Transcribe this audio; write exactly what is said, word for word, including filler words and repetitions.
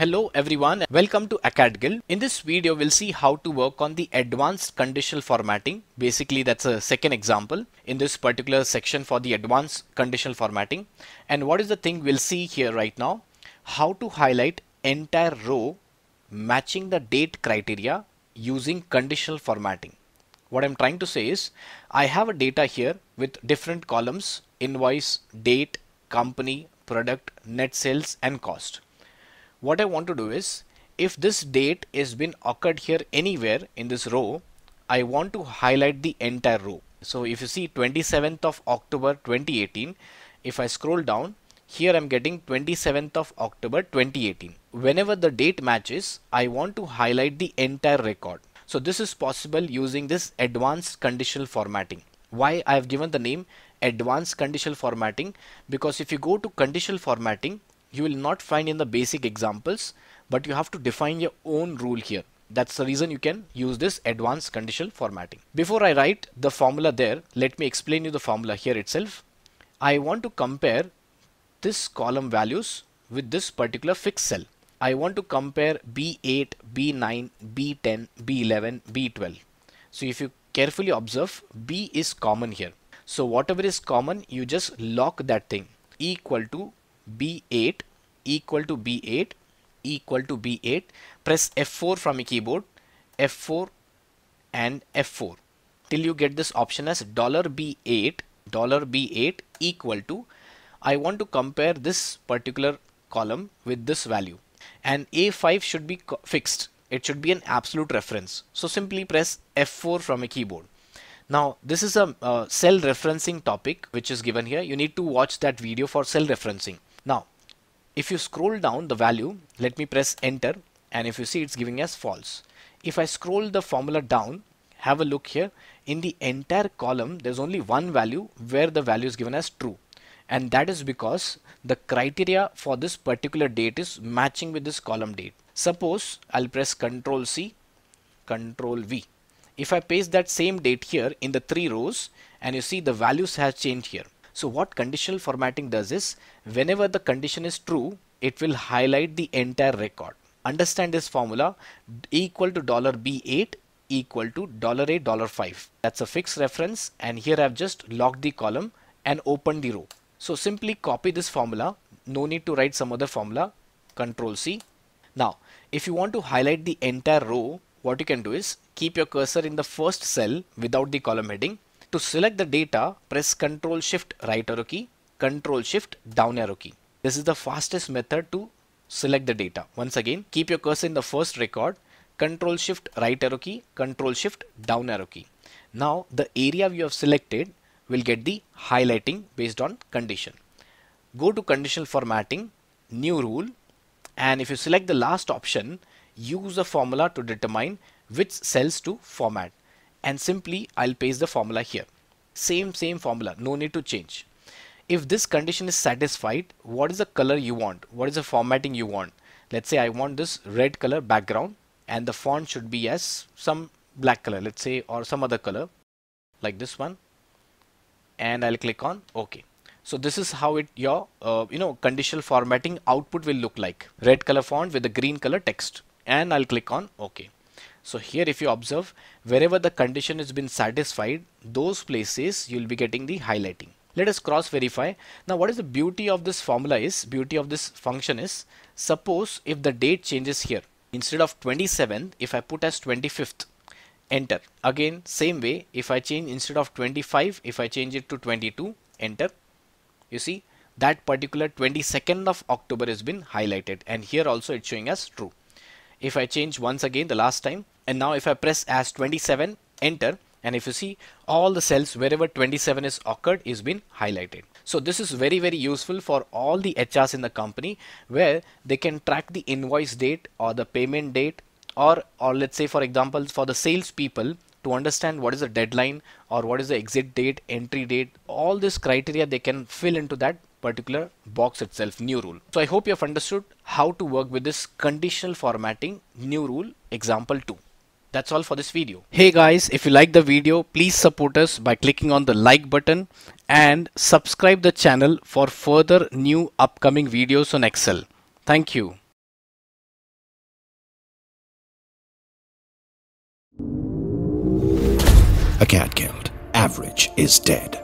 Hello everyone, welcome to Acadgild. In this video we'll see how to work on the advanced conditional formatting. Basically that's a second example in this particular section for the advanced conditional formatting. And what is the thing we'll see here right now? How to highlight entire row matching the date criteria using conditional formatting. What I'm trying to say is I have a data here with different columns: invoice, date, company, product, net sales and cost. What I want to do is, if this date has been occurred here anywhere in this row, I want to highlight the entire row. So if you see twenty-seventh of October twenty eighteen, if I scroll down, here I'm getting twenty-seventh of October twenty eighteen. Whenever the date matches, I want to highlight the entire record. So this is possible using this advanced conditional formatting. Why I have given the name advanced conditional formatting? Because if you go to conditional formatting, you will not find in the basic examples, but you have to define your own rule here. That's the reason you can use this advanced conditional formatting. Before I write the formula there, let me explain you the formula here itself. I want to compare this column values with this particular fixed cell. I want to compare B eight, B nine, B ten, B eleven, B twelve. So if you carefully observe, B is common here. So whatever is common, you just lock that thing equal to B eight equal to B eight equal to B eight. Press F four from your keyboard, F four and F four, till you get this option as dollar B eight dollar B eight equal to. I want to compare this particular column with this value, and A five should be fixed. It should be an absolute reference. So simply press F four from your keyboard. Now this is a uh, cell referencing topic which is given here. You need to watch that video for cell referencing. Now if you scroll down the value, let me press enter, and if you see it's giving us false. If I scroll the formula down, have a look here. In the entire column there's only one value where the value is given as true, and that is because the criteria for this particular date is matching with this column date. Suppose I'll press Ctrl C, Ctrl V. If I paste that same date here in the three rows, and you see the values have changed here. So what conditional formatting does is, whenever the condition is true, it will highlight the entire record. Understand this formula: equal to dollar B eight equal to dollar A dollar five. That's a fixed reference, and here I've just locked the column and opened the row. So simply copy this formula. No need to write some other formula. Control C. Now if you want to highlight the entire row, what you can do is keep your cursor in the first cell without the column heading. To select the data, press Ctrl Shift right arrow key, Ctrl Shift down arrow key. This is the fastest method to select the data. Once again, keep your cursor in the first record, Ctrl Shift right arrow key, Ctrl Shift down arrow key. Now the area you have selected will get the highlighting based on condition. Go to conditional formatting, new rule, and if you select the last option, use a formula to determine which cells to format, and simply I'll paste the formula here. Same same formula, no need to change. If this condition is satisfied, what is the color you want? What is the formatting you want? Let's say I want this red color background and the font should be as some black color, let's say, or some other color like this one, and I'll click on OK. So this is how it your uh, you know conditional formatting output will look like: red color font with the green color text, and I'll click on OK. So here if you observe, wherever the condition has been satisfied, those places you'll be getting the highlighting. Let us cross verify. Now what is the beauty of this formula is, beauty of this function is, suppose if the date changes here, instead of twenty-seventh, if I put as twenty-fifth, enter. Again same way, if I change instead of twenty-five, if I change it to twenty-two, enter. You see that particular twenty-second of October has been highlighted, and here also it's showing as true. If I change once again the last time, and now if I press as twenty-seven, enter, and if you see all the cells wherever twenty-seven is occurred is been highlighted. So this is very very useful for all the H Rs in the company, where they can track the invoice date or the payment date, or or let's say for example for the sales people to understand what is the deadline or what is the exit date, entry date, all this criteria they can fill into that particular box itself, new rule. So I hope you have understood how to work with this conditional formatting, new rule, example two. That's all for this video. Hey guys, if you like the video, please support us by clicking on the like button and subscribe the channel for further new upcoming videos on Excel. Thank you. Acadgild. Average is dead.